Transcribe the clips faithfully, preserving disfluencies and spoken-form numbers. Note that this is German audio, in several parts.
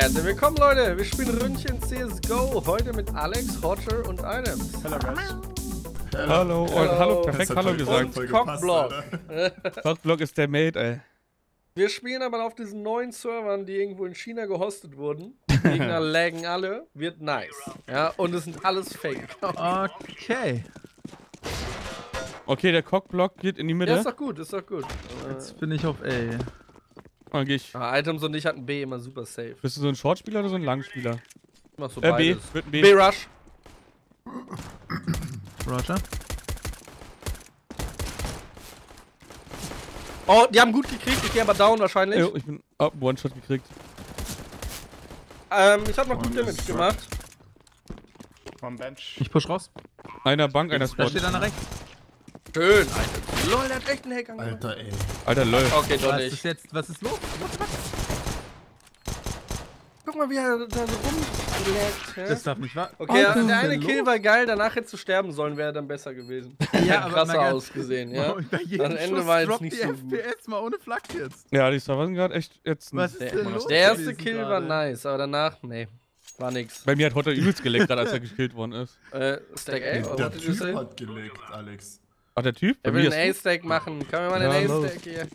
Herzlich willkommen, Leute! Wir spielen Ründchen C S G O. Heute mit Alex, Roger und Items. Hallo, guys. Hallo, und hallo, perfekt hallo gesagt. Und Cockblock. Cockblock ist der Mate, ey. Wir spielen aber auf diesen neuen Servern, die irgendwo in China gehostet wurden. Die Gegner laggen alle, wird nice. Ja, und es sind alles Fake. Okay. Okay, der Cockblock geht in die Mitte. Ja, ist doch gut, ist doch gut. Jetzt bin ich auf A. Dann geh ich. Ah, Items und ich hatten B immer super safe. Bist du so ein Shortspieler oder so ein Langspieler? Ich mach so äh, beides. B, B. B Rush. Roger. Oh, die haben gut gekriegt, ich gehe aber down wahrscheinlich. Jo, ich bin oh, One-Shot gekriegt. Ähm, ich hab noch gut Damage gemacht. Vom Bench. Ich push raus. Einer Bank, einer Spot. Da steht einer rechts. Schön, Alter. Lol, der hat echt einen Hack angemacht. Alter, ey. Alter, lol. Okay, doch nicht. Ist jetzt, was ist los? Was, was? Guck mal, wie er da so rumlägt. Ja? Das darf nicht wahr. Okay, oh, der, der eine Kill los? War geil, danach hätte zu sterben sollen, wäre dann besser gewesen. Ja, aber krasser ausgesehen, ja. Am Ende Schuss war jetzt nicht die so gut. F P S mal ohne Flak jetzt. Ja, die Server sind gerade echt jetzt... Was ist der, denn los? Der erste Kill grade. War nice, aber danach, nee. War nix. Bei mir hat heute übelst geleckt, als er gekillt worden ist. Äh, Stack A? Der, der Typ gesehen? Hat geleckt, Alex. Ach, der Typ? Er will einen A-Stack machen. Können wir mal ja, den A-Stack hier?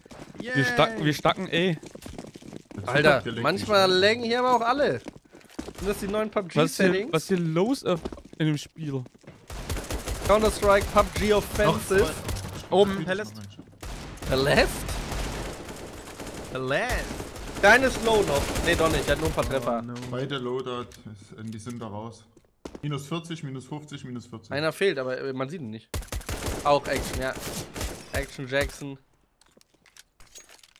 Yeah. Wir, stacken, wir stacken A. Alter, manchmal laggen hier aber auch alle. Sind das die neuen P U B G-Settings? Was ist hier los in dem Spiel? Counter Strike, P U B G Offensive. Oben, Palast. Palast? Palast. Dein ist low noch. Ne, doch nicht. Der hat nur ein paar Treffer. Oh, no. Beide loaded. Die sind da raus. Minus vierzig, minus fünfzig, minus vierzig. Einer fehlt, aber man sieht ihn nicht. Auch Action, ja. Action Jackson.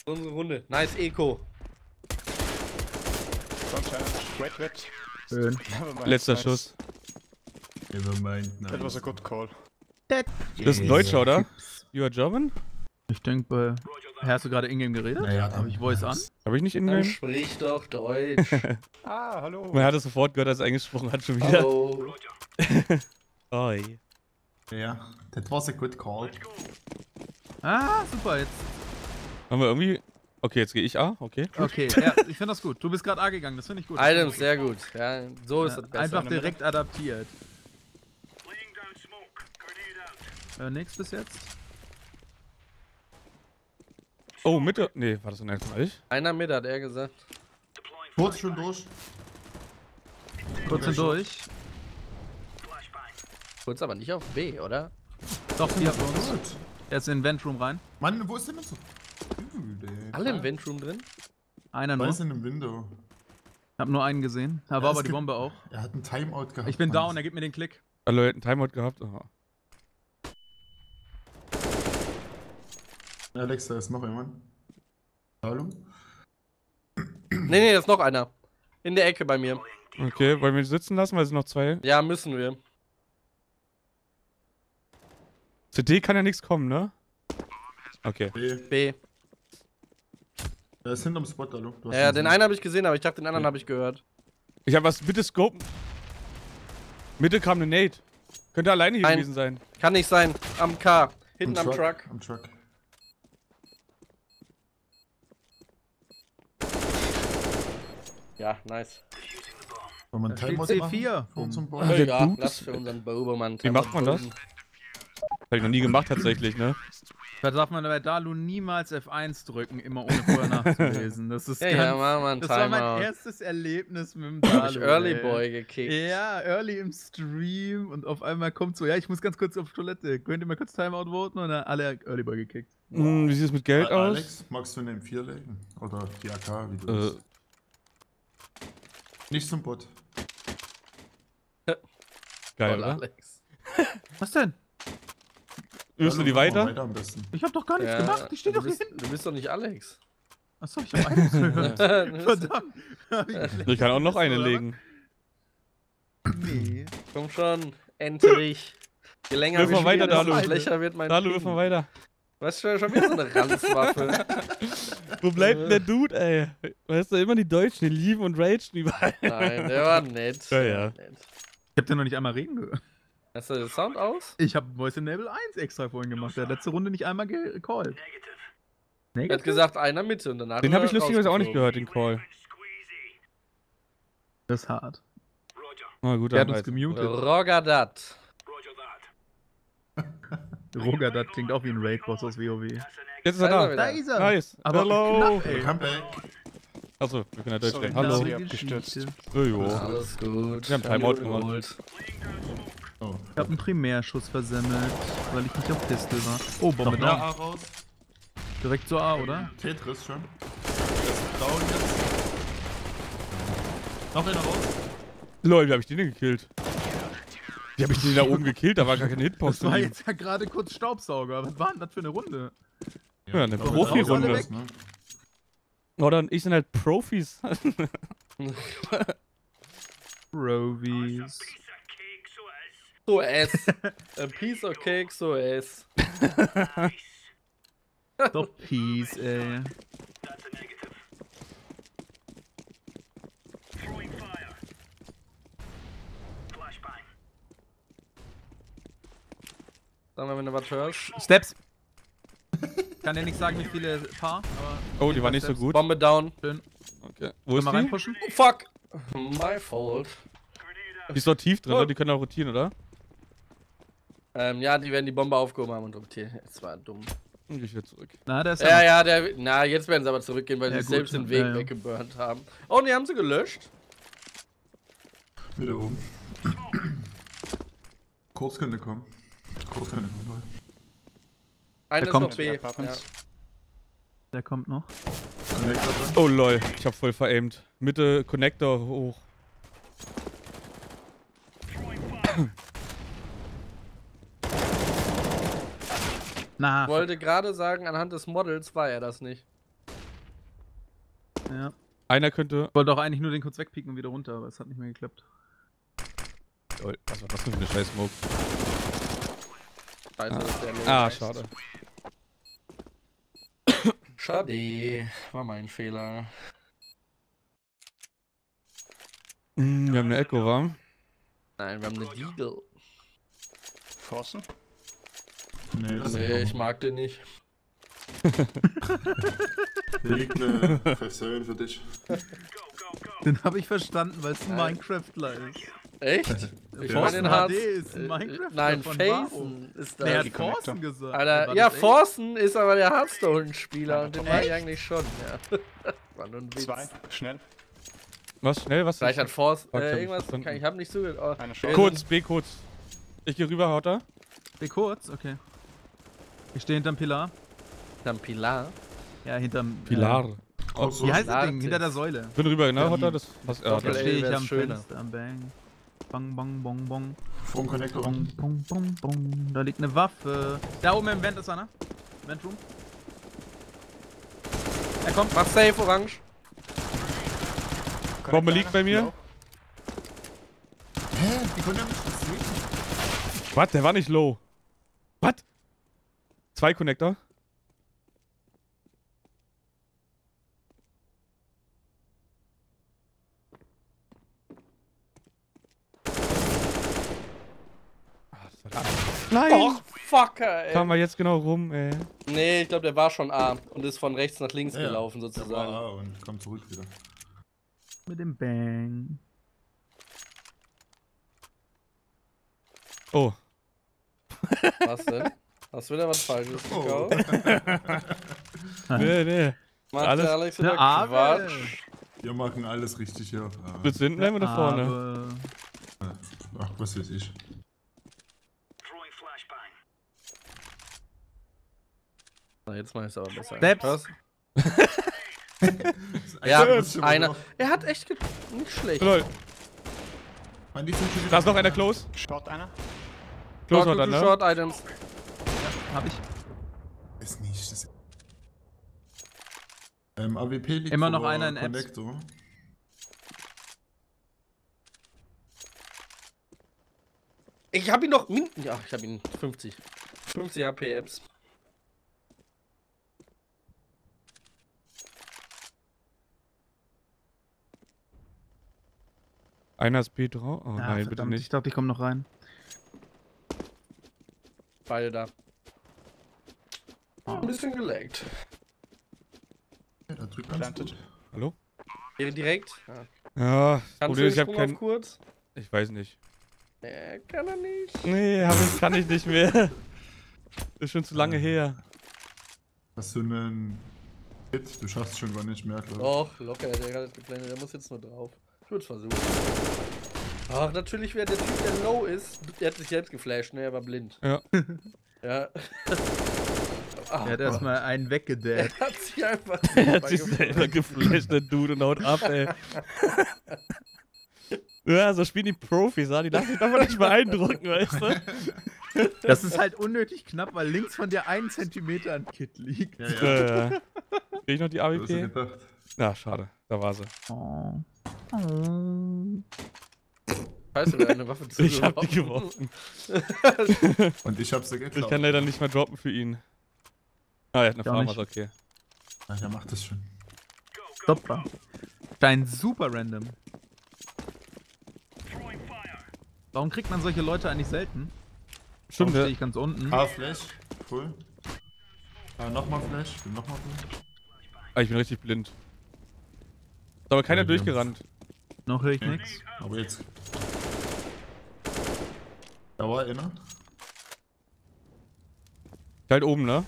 Unsere Runde. Nice Eco. Red, red. Schön. Letzter nice. Schuss. Nevermind, nice. That was a good call. That das ist ein Deutscher, oder? You are German? Ich denke, hast du gerade Ingame geredet? Naja, habe ich Voice an? Habe ich nicht Ingame? Sprich doch Deutsch. Ah, hallo. Man hat es sofort gehört, als er eingesprochen hat, schon wieder. Hallo. Oi. Ja, das war ein guter Call. Ah, super, jetzt. Haben wir irgendwie... Okay, jetzt gehe ich A, okay. Okay, ja, ich finde das gut. Du bist gerade A gegangen, das finde ich gut. Items, sehr gut. Ja, so ist ja, das besser. Einfach direkt adaptiert. Äh, nix bis jetzt. Oh, Mitte... Nee, war das ein Elfmeter? Einer Mitte, hat er gesagt. Kurz schon durch. Kurz schon durch. Kurz aber nicht auf B, oder? Doch, die haben uns. Gut. Er ist in den Ventroom rein. Mann, wo ist der mit so? Alle im Ventroom drin? Einer nur. Ist in dem Window. Ich hab nur einen gesehen. Da war aber die Bombe auch. Er hat einen Timeout gehabt. Ich bin down, er gibt mir den Klick. Hallo, er hat einen Timeout gehabt. Aha. Alex, da ist noch jemand. Hallo? Nee, nee, da ist noch einer. In der Ecke bei mir. Okay, wollen wir sitzen lassen, weil es sind noch zwei? Ja, müssen wir. Zu D kann ja nichts kommen, ne? Okay. B. B. Der ist hinterm Spot, Dalu. Ja, den einen habe ich gesehen, aber ich dachte, den anderen habe ich gehört. Ich habe was, bitte scopen. Mitte kam eine Nade. Könnte alleine hier gewesen sein. Kann nicht sein. Am K. Hinten am Truck. Am Truck. Ja, nice. Wenn man Timeout C vier. Ja, lass für unseren Beobermann. Wie macht man das? Hab ich noch nie gemacht tatsächlich, ne? Da darf man bei Dalu niemals F eins drücken, immer ohne vorher nachzulesen. Das ist ja, ganz, ja, man, das war mein erstes Erlebnis mit dem Dalu. Ich Early Boy gekickt. Ja, Early im Stream und auf einmal kommt so, ja, ich muss ganz kurz auf Toilette. Könnt ihr mal kurz Timeout voten und dann alle Early Boy gekickt. Wow. Hm, wie sieht es mit Geld A aus? Alex, magst du eine M vier legen? Oder die A K, wie du äh. bist. Nicht zum Bot. Geil, oder? Alex. Was denn? Wirst du die weiter? weiter ich hab doch gar nichts ja, gemacht, ich steh doch bist, hier hinten. Du bist doch nicht Alex. Achso, ich hab eins gehört. Verdammt. Ich kann auch noch eine legen. Nee. Komm schon, endlich. Je länger wir spielen, weiter, desto schlechter wird mein Dalu, wirf mal weiter. Was schon wieder so eine Ranzwaffe. Wo bleibt der Dude, ey? Weißt du, immer die Deutschen, die lieben und ragen überall. Nein, der war nett. Ja, ja. Ich hab den noch nicht einmal reden gehört. Hast du den Sound aus? Ich hab Voice Enable eins extra vorhin gemacht, der hat letzte Runde nicht einmal gecallt. Er hat gesagt, einer Mitte und danach. Den hab ich lustigerweise auch nicht gehört, den Call. Das ist hart. Na gut, der hat uns gemutet. Roger dat. Roger dat klingt auch wie ein Raid-Boss aus WoW. Jetzt ist er da. Da ist er. Nice. Aber hallo. Achso, wir können ja Deutsch reden. Hallo. Ja, alles gut. Wir haben Timeout gemacht. Oh. Ich hab einen Primärschuss versemmelt, weil ich nicht auf Pistol war. Oh, Bombe down. A raus. Direkt zur A, oder? Tetris schon. Down jetzt. Noch einer raus. Lol, wie hab ich den denn gekillt? Wie hab ich den da oben gekillt? Da war gar keine Hitbox. Das war jetzt ja gerade kurz Staubsauger. Was war denn das für eine Runde? Ja, ja eine Profi-Runde. Oder und ich sind halt Profis. Profis. So es. A piece of cake, so es. Doch Peace, ey. Sagen wir, wenn du was hörst. Steps! Kann ja nicht sagen, wie viele Paar, aber. Oh, die war nicht Steps. So gut. Bombe down. Schön. Okay. Wo ist die? Oh, fuck! My fault. Die ist doch tief drin, oh. Oder? Die können auch rotieren, oder? Ähm, ja, die werden die Bombe aufgehoben haben und rotieren. Das war dumm. Und ich will zurück. Na, der ist ja, ja, der. Na, jetzt werden sie aber zurückgehen, weil ja, sie gut, selbst den Weg ja, ja. weggeburnt haben. Oh, ne, haben sie gelöscht. Wieder oben. Kurz könnte kommen. Kurz könnte kommen. Einer ist noch B. Ja. Der kommt noch. Oh, lol. Ich hab voll veraimt. Mitte, Connector hoch. Na. Ich wollte gerade sagen, anhand des Models war er das nicht. Ja. Einer könnte. Ich wollte doch eigentlich nur den kurz wegpicken und wieder runter, aber es hat nicht mehr geklappt. Lol, was war das für eine scheiß Smoke? Scheiße, ah. Ist der Low ah, schade. Schade. War mein Fehler. Mm, wir haben eine Echo, wa? Nein, wir haben eine Deagle. Forsen? Nee, das nee ist ich mag den nicht. Hier liegt eine Version für dich. Den habe ich verstanden, weil es ein Minecraftler ist. Echt? Ich ja. meine den H D ist ein Minecraftler. Nein, Faison ist da. Der hat Forsen gesagt. Alter, ja, Forsen ist aber der Hearthstone-Spieler und den war ich eigentlich schon. Ja. War nur ein Witz. Zwei, schnell. Was, schnell, was? Vielleicht hat Forsen äh, irgendwas. Kann, ich hab nicht zugehört. Oh. Kurz, B kurz. Ich geh rüber, haut da. B kurz, okay. Ich stehe hinterm Pilar. Hinterm Pilar? Ja, hinterm Pilar. Äh, oh, so. Wie heißt das Ding? Hinter der Säule. Bin rüber, genau, Hotter. Das passt. Da stehe ich am Fenster, am Bang. Bang, bang, bong, bong. Vom Connector. Bong, bong, bong, bong. Da liegt eine Waffe. Da oben im Vent ist einer. Vent Room. Er kommt. Mach safe, Orange. Bombe liegt bei mir. Hä? Die können ja nicht das sehen. Was? Der war nicht low. Was? Zwei Connector. Ach, das war nein! Oh, fucker, ey! Kamen wir jetzt genau rum, ey. Nee, ich glaube, der war schon A und ist von rechts nach links ja, gelaufen, sozusagen. Ja, und kommt zurück wieder. Mit dem Bang. Oh. Was denn? Hast du wieder was Falsches oh. gekauft? Nee, nee. Macht alles der Alex wieder Quatsch? Wir machen alles richtig hier. Willst du hinten bleiben oder vorne? Ach, was weiß ich. Na, jetzt mach ich's aber besser. Steps! Ja, einer. Er hat echt nicht schlecht. Lol. Da ist noch einer close. Short einer. Close Short, ne? Short Items. Hab ich. Ist nicht. Das ähm, A W P liegt immer noch einer in Apps. Ich hab ihn noch. Ja, ich hab ihn. fünfzig. fünfzig H P Apps. Einer ist B drauf. Oh ja, nein, bitte nicht. Ich dachte, ich komme noch rein. Beide da. Ein bisschen gelaggt. Ja, da drüben. Hallo? Direkt? Ja. Ja, kannst du den Sprung auf kurz? Ich weiß nicht. Nee, kann er nicht. Nee, hab ich, kann ich nicht mehr. Ist schon zu lange her. Hast du einen Hit? Du schaffst schon gar nicht mehr, klar. Doch, locker, der hat geplant, der muss jetzt nur drauf. Ich würde es versuchen. Ach, natürlich wäre der Typ, der low ist, der hat sich selbst geflasht, ne? Er war blind. Ja. Ja. Ach, er hat erstmal einen weggedappt. Er hat sich einfach er hat sich selber geflasht, der Dude, und haut ab, ey. Ja, so spielen die Profis, ja? Die lassen sich davon nicht beeindrucken, weißt du? Das ist halt unnötig knapp, weil links von dir einen Zentimeter an Kit liegt. Ja, ja. Äh, krieg ich noch die A W P? Na, schade. Da war sie. Oh. Oh. Weißt du, eine Waffe zu Ich hab die geworfen. Und ich hab sie geklaut. Ich kann leider nicht mehr droppen für ihn. Ah, er hat eine Farm, was okay. Ach, er macht das schon. Stopper. Dein super random. Warum kriegt man solche Leute eigentlich selten? Stimmt, ja. Ich ganz unten. Ah, Flash. Cool. Ah, nochmal Flash. Ich bin nochmal blind. Ah, ich bin richtig blind. Ist aber keiner ja, durchgerannt. Noch höre ich okay. Nix. Aber jetzt. Da war einer. Halt oben, ne?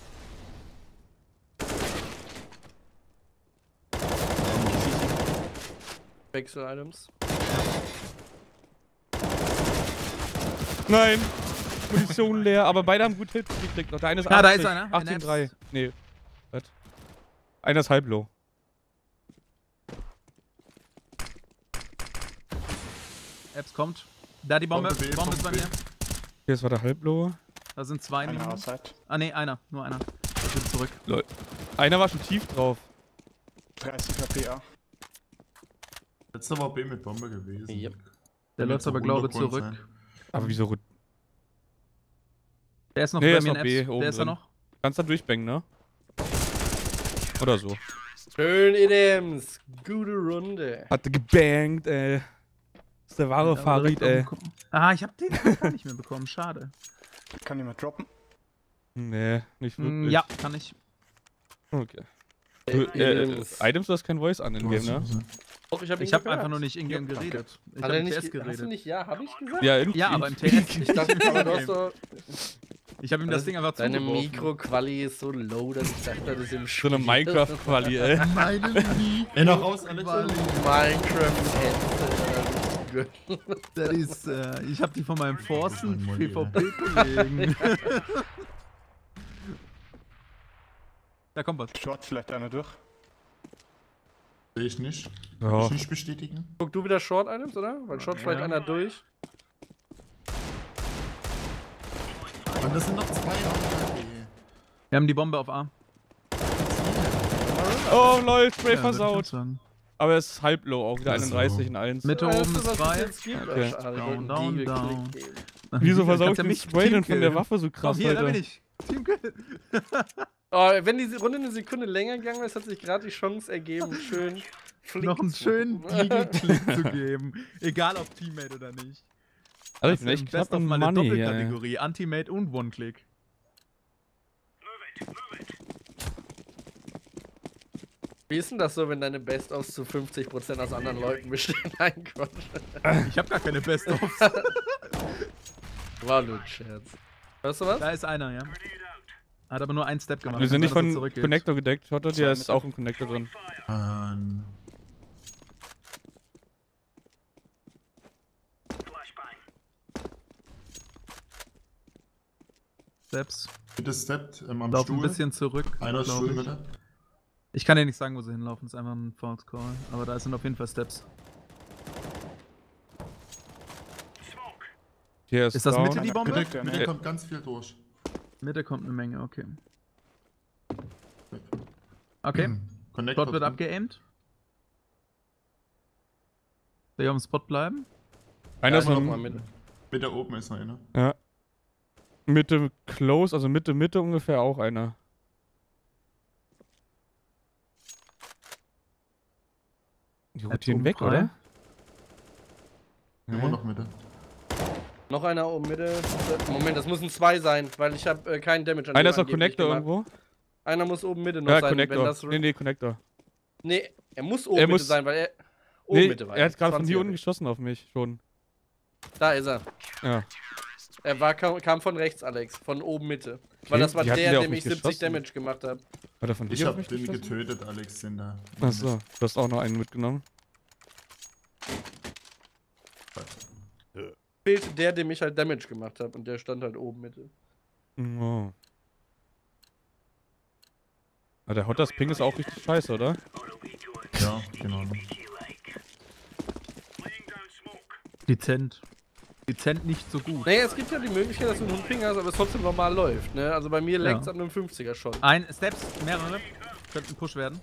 Wechsel Items. Nein! Munition leer, aber beide haben gut Hits gekriegt. Der eine ist achtzig, ah, da ist einer. achtzehn drei. Nee. Was? Einer ist halb low. Apps kommt. Da die Bombe. Die Bombe ist bei mir. Hier ist war der halb low. Da sind zwei. Ah ne, einer. Nur einer. Ich bin zurück. Lol. Einer war schon tief drauf. dreißig K P, ja. Letzter war B mit Bombe gewesen. Yep. Der läuft aber glaube zurück. Sein. Aber wieso rot? Der ist noch nee, bei mir noch B, oben der ist da noch. Kannst da durchbangen, ne? Oder so. Schön, Items. Gute Runde. Hat gebangt, ey. Das ist der wahre ja, Farid, ey. Umgucken. Ah, ich hab den gar nicht mehr bekommen. Schade. Kann jemand droppen? Nee, nicht wirklich. Ja, kann ich. Okay. Du, äh, Items, du hast kein Voice an in Game, ne? Doch, ich hab, ich hab einfach nur nicht in Game geredet. Ich hab im T S geredet. Hast du nicht ja, hab ich gesagt? Ja, im ja aber im T S. Ich dachte, aber du hast so... Ich hab ihm das also Ding einfach zu. Deine Mikro-Quali ist so low, dass ich dachte, das ist im Spiel. So eine Minecraft-Quali, ey. Meine Mikro-Quali. Ey, noch raus, Alex. Minecraft-Headset. Das ist, äh, ich hab die von meinem Forsen PvP-Kollegen. Da kommt was. Short, vielleicht einer durch. Seh ich nicht. Kann ja. Ich nicht bestätigen. Guck du wieder Short Items, oder? Weil Short ja. Vielleicht einer durch. Und das sind noch zwei. Wir haben die Bombe auf A. Oh lol, Spray ja, versaut. Aber er ist halb low, auch wieder einunddreißig in eins. Mitte oben ist zwei. Okay. Down, down, down. Wieso versau ich den Spray denn von der Waffe so krass, Alter? Hier, da bin ich. Teamkill. Oh, wenn die Runde eine Sekunde länger gegangen ist, hat sich gerade die Chance ergeben, schön noch einen schönen Diegel-Klick zu geben. Egal ob Teammate oder nicht. Also ich bin echt knapp auf meine Doppelkategorie, ja. Anti-Mate und One-Click. Wie ist denn das so, wenn deine Best-Offs zu fünfzig Prozent aus anderen Leuten bestehen? Nein, Quatsch. Ich hab gar keine Best-Offs. War nur ein Scherz. Hörst du was? Da ist einer, ja. Hat aber nur einen Step gemacht. Wir sind nicht von Connector gedeckt. Schaut euch, der ist auch im Connector drin. Um. Steps. Bitte steppt ähm, am Lauf Stuhl. Lauf ein bisschen zurück. Einer ist Stuhl, bitte. Ich kann dir nicht sagen, wo sie hinlaufen. Ist einfach ein Fox Call. Aber da sind auf jeden Fall Steps. Hier ist, ist das down. Mitte die Bombe? Mitte, Mitte kommt ganz viel durch. Mitte kommt eine Menge, okay. Okay. Mhm. Spot wird abgeaimt. Soll ich auf dem Spot bleiben? Einer ja, ist noch mal Mitte. Mitte oben ist noch einer. Ja. Mitte close, also Mitte, Mitte ungefähr auch einer. Die rotieren weg, frei. Oder? Immer ja. Noch Mitte. Noch einer oben Mitte. Moment, das müssen zwei sein, weil ich habe äh, keinen Damage an. Einer ist noch Connector irgendwo. Einer muss oben Mitte noch ja, sein. Connector. Wenn das nee, nee, Connector. Nee, er muss oben er Mitte muss sein, weil er... Oben nee, mittlerweile. Er hat gerade von hier unten geschossen auf mich schon. Da ist er. Ja. Er war, kam von rechts, Alex. Von oben Mitte. Okay, weil das war der, dem ich siebzig geschossen. Damage gemacht habe. Hat er von dir Ich hab den getötet, Alex. Den da. Achso, du hast auch noch einen mitgenommen. Fehlte der, dem ich halt Damage gemacht habe. Und der stand halt oben Mitte. Oh. Ah, der Hotters Ping ist auch richtig scheiße, oder? Ja, genau. Dezent. Dezent nicht so gut. Naja, es gibt ja die Möglichkeit, dass du einen hohen Ping hast, aber es trotzdem normal läuft, ne? Also bei mir längst ja. An einem fünfziger schon. Ein, Steps, mehrere. Könnten ein Push werden.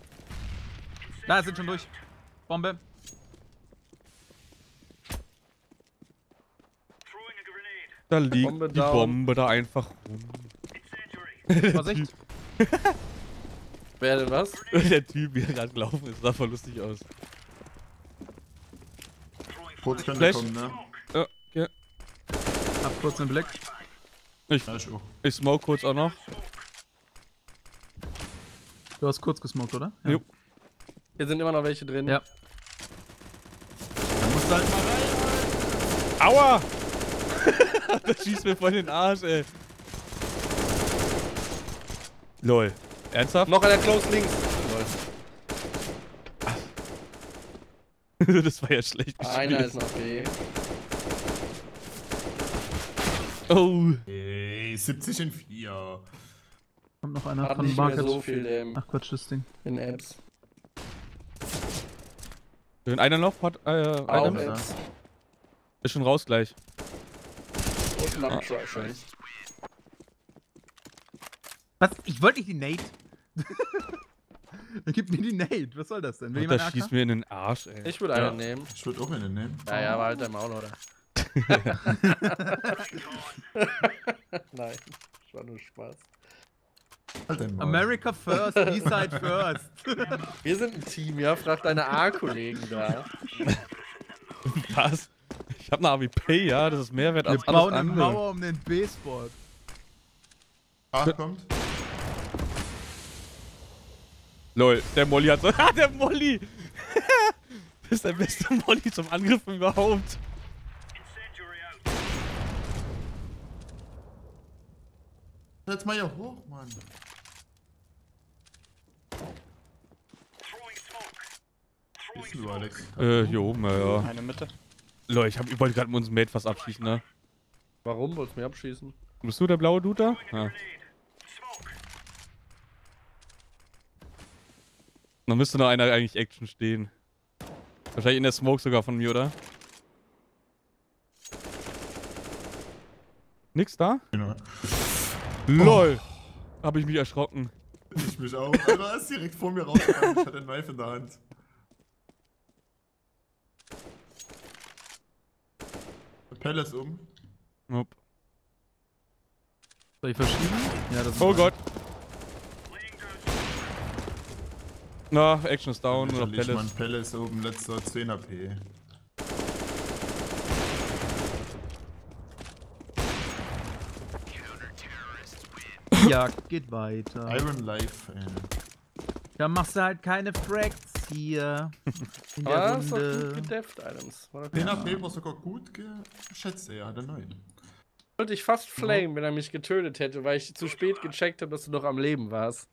Da, sind schon durch. Bombe. Da liegt Bombe die down. Bombe da einfach rum. Vorsicht. Wer denn was? Der Typ, wie er gerade gelaufen ist, sah voll lustig aus. Kurz könnte kommen, ne? Ja, ja. Hab kurz den Blick. Ich, ich smoke kurz auch noch. Du hast kurz gesmoked, oder? Ja. Jo. Hier sind immer noch welche drin. Ja. Da musst du halt mal rein. Aua! Das schießt mir voll den Arsch, ey. Lol. Ernsthaft? Noch einer close links. Lol. Das war ja schlecht gespielt. Einer ist noch B. Oh. Ey, siebzig in vier. Kommt noch einer Hat von Market. So viel, Ach Quatsch, das Ding. In Apps. Wenn einer noch hat, äh, einer Apps. Ist schon raus gleich. Und ah. Was? Ich wollte nicht die Nate. Gib mir die Nade, was soll das denn? Will jemand schießt mir in den Arsch, ey. Ich würde ja. einen nehmen. Ich würde auch einen nehmen. Ja, ja, aber halt dein Maul, oder? Nein, das war nur Spaß. America first, B-Side first. Wir sind ein Team, ja? Frag deine A-Kollegen da. Was? Ich hab ne A W P, ja? Das ist mehr wert als alles andere. Wir bauen eine Mauer um den B-Sport. A kommt. Lol, der Molly hat so. Ah, der Molly! Das ist der beste Molly zum Angriff überhaupt. Setz mal hier hoch, Mann. Wo bist du, Alex? Äh, hier oben, ja. Eine Mitte. Lol, ich, hab, ich wollte gerade mit unserem Mate fast abschießen, ne? Warum wolltest du mich abschießen? Bist du der blaue Dude da? Ja. Da müsste noch einer eigentlich Action stehen. Wahrscheinlich in der Smoke sogar von mir, oder? Nix da? Genau. LOL! Oh. Hab ich mich erschrocken. Ich mich auch. Alter, ist direkt vor mir rausgegangen. Ich hatte einen Knife in der Hand. Palace um. Nope. Soll ich verschieben? Ja, das Oh Gott! Na, no, Action ist down oder Pelle. Mein Pelle ist oben, letzter zehn A P. Ja, geht weiter. Iron Life, ey. Da machst du halt keine Fracts hier. In der ah, Runde. Das ist doch gut gedefft, Items. zehn A P war sogar gut geschätzt, ey, hat er neun. Wollte ich fast flamen, wenn er mich getötet hätte, weil ich zu spät gecheckt habe, dass du noch am Leben warst.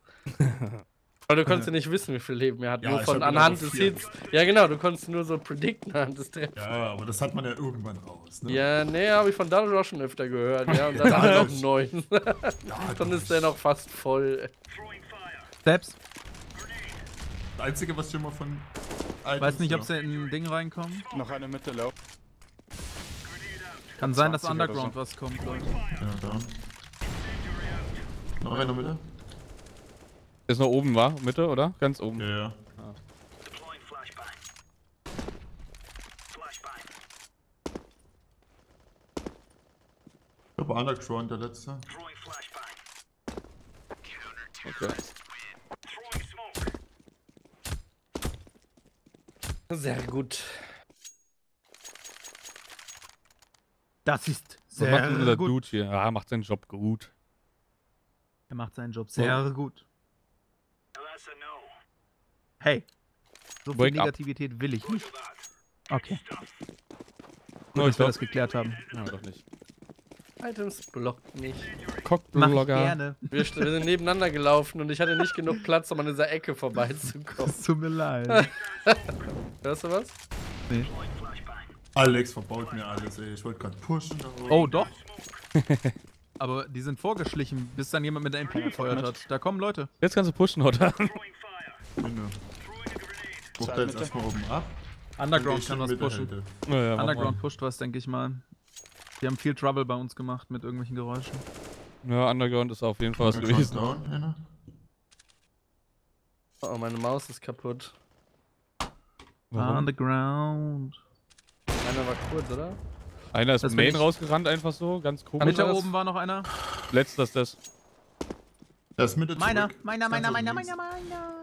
Aber du konntest ja nicht wissen, wie viel Leben er hat, ja, nur von anhand des Hits. Ja genau, du konntest nur so predikten anhand des Treffens. Ja, aber das hat man ja irgendwann raus, ne? Ja, nee, habe ich von Dalu auch schon öfter gehört, ja, und dann hat er noch neun. Dann ist der noch fast voll. Steps. Das Einzige, was schon mal von... Items weiß nicht, ob sie in ein Ding reinkommen. Noch eine Mitte, Lauf. Kann sein, dass Underground was kommt, Leute. Ja, da. Noch eine Mitte? Ist noch oben, war? Mitte, oder? Ganz oben. Ja, ja. Ah. Ich glaube, Underground der letzte. Okay. Sehr gut. Das ist sehr macht gut. Der Dude hier? Ja, macht seinen Job gut. Er macht seinen Job sehr so. gut. Hey, so viel Negativität will ich nicht. Okay. Nur, dass wir das geklärt haben. Ja, doch nicht. Items blockt nicht. Cockblogger. Wir sind nebeneinander gelaufen und ich hatte nicht genug Platz, um an dieser Ecke vorbeizukommen. Tut mir leid. Hörst du was? Nee. Alex verbaut mir alles, ey. Ich wollte gerade pushen. Oh, doch? Aber die sind vorgeschlichen, bis dann jemand mit der M P gefeuert hat. Da kommen Leute. Jetzt kannst du pushen, oder? Ich guck da jetzt erstmal oben ab. Underground kann was pushen. Ja, ja, Underground pusht was, denke ich mal. Die haben viel Trouble bei uns gemacht mit irgendwelchen Geräuschen. Ja, Underground ist auf jeden Fall was gewesen. Down, oh, meine Maus ist kaputt. Warum? Underground. Einer war kurz, oder? Einer ist das Main rausgerannt, einfach so, ganz komisch. Mit da oben war noch einer. Letzter ist das. Das Mitte zurück. Meiner, meiner, meiner, meiner, meiner, meiner.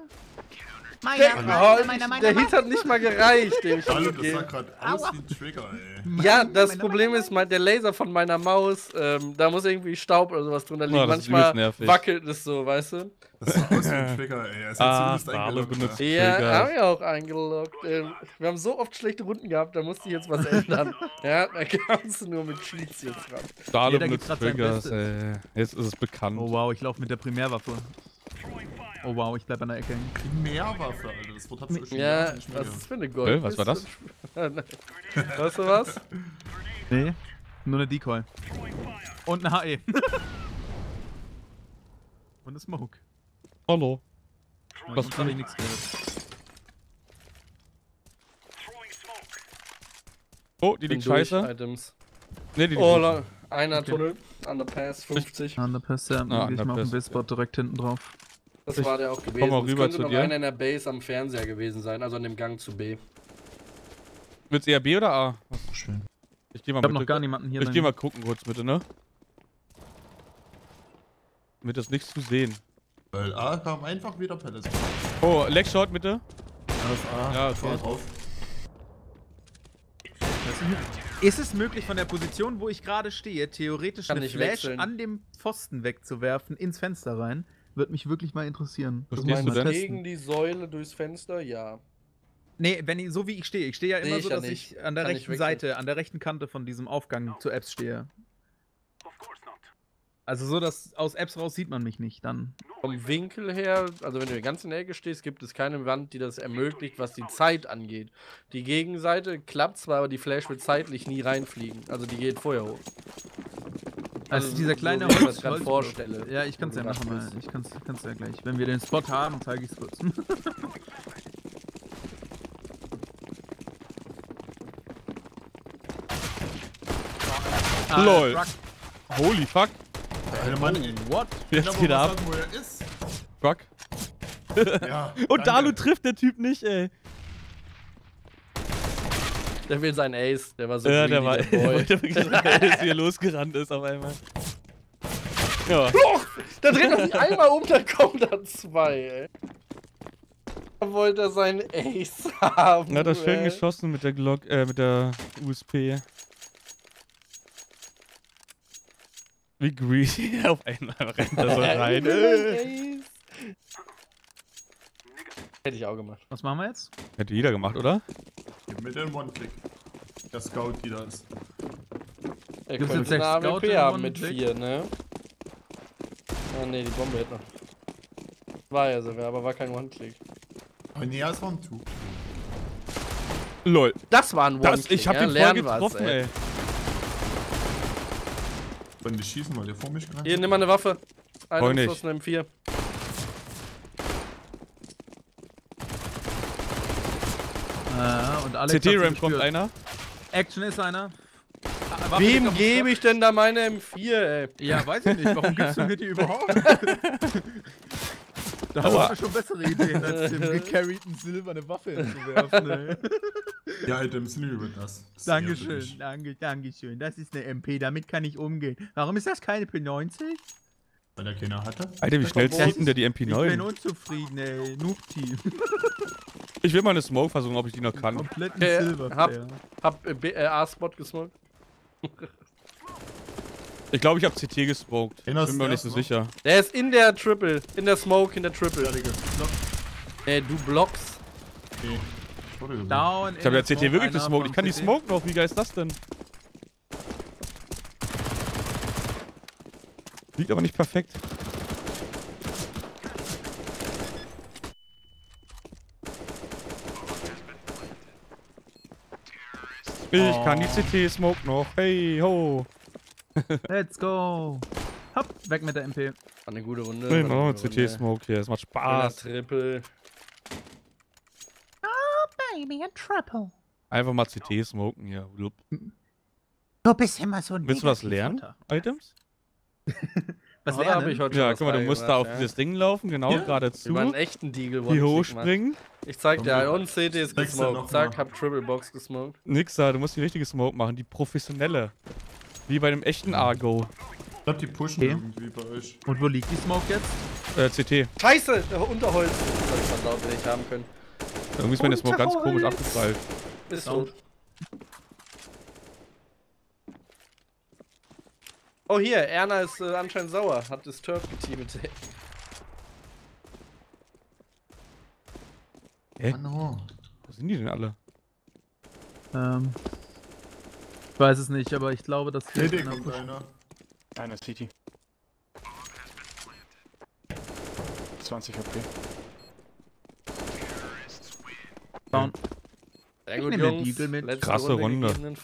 Meiner, oh, meiner, meiner, meiner, der Hit hat nicht mal gereicht, dem ich Dalu, das sah gerade aus wie ein Trigger, ey. Ja, das meine, Problem meine, ist, mein, der Laser von meiner Maus, ähm, da muss irgendwie Staub oder sowas drunter liegen. Oh, manchmal wackelt es so, weißt du? Das sah aus wie ein Trigger, ey. Es ah, hat eingeloggt. Ja, ja, haben wir auch eingeloggt. Ähm, wir haben so oft schlechte Runden gehabt, da musste ich jetzt was ändern. Ja, da kannst du nur mit Cheats jetzt ran. Dalu benutzt Triggers, ey. Jetzt ist es bekannt. Oh wow, ich laufe mit der Primärwaffe. Oh wow, ich bleib an der Ecke hängen. Primärwaffe, Alter, das Wort hat's schon. Ja, was ist für eine Gold? Äh, was war das? Weißt du was? Nee, nur eine Decoy. Und eine H E. Und eine Smoke. Hallo. Was sonst hab ich nichts gehört. Oh, die liegt scheiße. Items. Nee, die liegt oh, la. Einer okay. Tunnel, Underpass fünfzig. Underpass, ja, ah, ich mal auf den Baseboard direkt hinten drauf. Das ich war der auch gewesen. Komm mal rüber, das könnte zu noch dir. Einer in der Base am Fernseher gewesen sein, also an dem Gang zu B. Willst du eher B oder A? Ach, schön. Ich geh mal, ich hab bitte, noch gar niemanden hier. Ich geh mal gucken kurz bitte, ne? Damit das nichts zu sehen. Weil A kam einfach wieder Palace. Oh, Legshot bitte. Ja, das ist A. Ja, drauf. Ist es möglich, von der Position, wo ich gerade stehe, theoretisch eine Flash an dem Pfosten wegzuwerfen, ins Fenster rein? Würde mich wirklich mal interessieren. Du meinst gegen die Säule durchs Fenster? Ja. Nee, wenn ich, so wie ich stehe. Ich stehe ja immer so, dass ich an der rechten Seite, an der rechten Kante von diesem Aufgang zu Apps stehe. Also so, dass aus Apps raus sieht man mich nicht dann. Vom Winkel her, also wenn du ganz in der Ecke stehst, gibt es keine Wand, die das ermöglicht, was die Zeit angeht. Die Gegenseite klappt zwar, aber die Flash wird zeitlich nie reinfliegen. Also die geht vorher hoch. Also, also dieser kleine so, Holz, ich mir das vorstelle. Ja, ich kann's ja machen, mal. Ich kann's, ich kann's ja gleich. Wenn wir den Spot haben, zeige ich's kurz. ah, LOL. Truck. Holy fuck. Eine Mann. Oh, what? Jetzt geht ab. Sagen, wo er ist. Truck. Ja, und Dalu trifft der Typ nicht, ey. Der will sein Ace, der war so ja, der war, der Boy. Der wirklich Ace, wie er losgerannt ist auf einmal. Ja. Loch! Da dreht er sich einmal um, dann kommt da zwei, ey. Da wollte er seinen Ace haben, er hat das schön geschossen mit der Glock, äh, mit der U S P. Wie greedy, auf einmal rennt er so rein. Hätte ich auch gemacht. Was machen wir jetzt? Hätte jeder gemacht, oder? Mit dem One-Click. Der Scout, die da ist. Er könnte jetzt eine Scout haben mit vier, ne? Oh ne, die Bombe hätte noch. War ja sogar, aber war kein One-Click. Oh ne, das war ein Two. Lol. Das war ein One-Click. Ich hab ja, den voll getroffen, ey. ey. Dann wir schießen mal, der vor mich gerade. Hier, nimm mal eine Waffe. Einen Schuss, nimm vier. C T-Ram kommt einer. Action ist einer. Ah, wem gebe ich denn da meine M vier, ey? Ja, weiß ich nicht. Warum gibst du mir die überhaupt? Da hast du schon bessere Ideen, als dem gecarryten silberne Waffe hinzuwerfen, ey. Ja, halt im Silber das. Dankeschön, danke, Dankeschön. Das ist eine M P, damit kann ich umgehen. Warum ist das keine P neunzig? Weil der keiner hatte. Alter, wie schnell zieht denn der die M P neun? Ich bin unzufrieden, ey. Noob-Team. Ich will mal eine Smoke versuchen, ob ich die noch kann. Komplett in äh, Silber. Hab, hab äh, A-Spot gesmoked. Ich glaube, ich hab C T gesmoked. Bin mir nicht so sicher. Der ist in der Triple. In der Smoke, in der Triple. Ja, Digga. Ey, du blockst. Okay. Down. Ich habe ja C T wirklich gesmoked. Ich kann die Smoke noch. Wie geil ist das denn? Liegt aber nicht perfekt. Ich oh. kann die C T smoke noch. Hey ho. Let's go. Hopp, weg mit der M P. War eine gute Runde. Nee, no, eine C T smoke hier. Es macht Spaß. Triple. Oh baby, ein Triple. Einfach mal C T smoken hier. Ja. Du bist immer so ein. Willst du was lernen? Items? Was lernen? Hab ich heute ja, guck mal, du musst gemacht, da auf ja. dieses Ding laufen, genau ja. geradezu. Über einen echten Deagle wollte ich hochspringen. Ich zeig dir, und C T ist gesmoked. Zack, hab Triple Box gesmoked. Nix da, du musst die richtige Smoke machen, die professionelle. Wie bei dem echten Argo. Ich glaub, die pushen okay. irgendwie bei euch. Und wo liegt die Smoke jetzt? Äh, C T. Scheiße, der Unterholz. Das hätte ich mal laut nicht haben können. Irgendwie ist meine Smoke ganz komisch abgefallen. Ist tot. Oh hier, Erna ist äh, anscheinend sauer, hat das Turf geteamt. Hä? Wo sind die denn alle? Ähm. Ich weiß es nicht, aber ich glaube, dass die. Hey, kommt einer. Einer City. zwanzig H P. Down. Sehr gut, Jungs. Mit. Krasse Runde. Runde.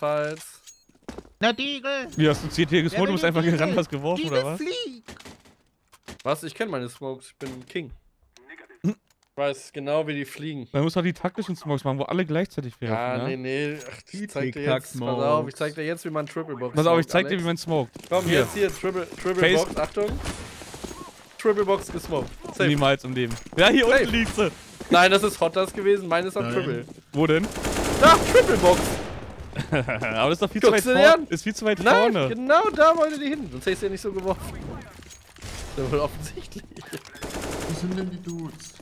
Na, Deagle! Wie hast du C T gesmoked? Ja, du bist einfach gerannt, hast geworfen, Deagle, oder was? Flieg. Was? Ich kenne meine Smokes, ich bin King. Hm. Ich weiß genau, wie die fliegen. Man muss doch die taktischen Smokes machen, wo alle gleichzeitig werfen. Ah, ja? nee, nee. Ach, ich zeig dir jetzt, pass auf, ich zeig dir jetzt, wie man Triple Box. Pass auf, ich zeig Alex. dir, wie man smoked. Komm, hier. jetzt hier, Triple, Triple Box, Achtung. Triple Box gesmoked. Safe. Niemals im Leben. Ja, hier Safe. unten liegt sie. Nein, das ist Hotters gewesen, meine ist am Triple. Wo denn? Da, Triple Box. Aber das ist doch viel Guckst zu weit vorne. Ist viel zu weit Nein, vorne. Genau da wollte die hin. Sonst hätte ich sie ja nicht so geworfen. Das ist wohl offensichtlich. Wo sind denn die Dudes?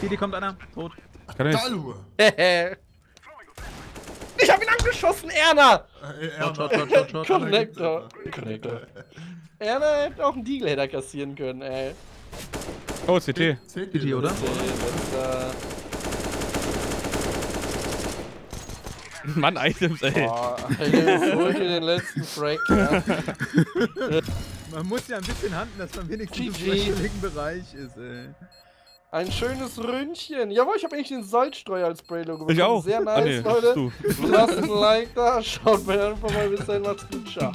Hier, die kommt einer. Tot. Ach, Dalu. Ich hab ihn angeschossen, Erna! Äh, Erna. Shot, shot, shot, shot, shot. Connector. Connector. Erna hätte auch einen Deagle hätte kassieren können, ey. Oh, C T. C T, oder? Mann, Items, ey. Boah, Alter, holt ihr den letzten Frag, ja. Man muss ja ein bisschen handeln, dass man wenigstens im flächigen Bereich ist, ey. Ein schönes Ründchen. Jawohl, ich habe eigentlich den Salzstreuer als Braylo gewonnen. Ich auch. Sehr nice, ah, nee, Leute. Lasst ein Like da, schaut mir einfach mal, bis dahin macht's gut, ciao.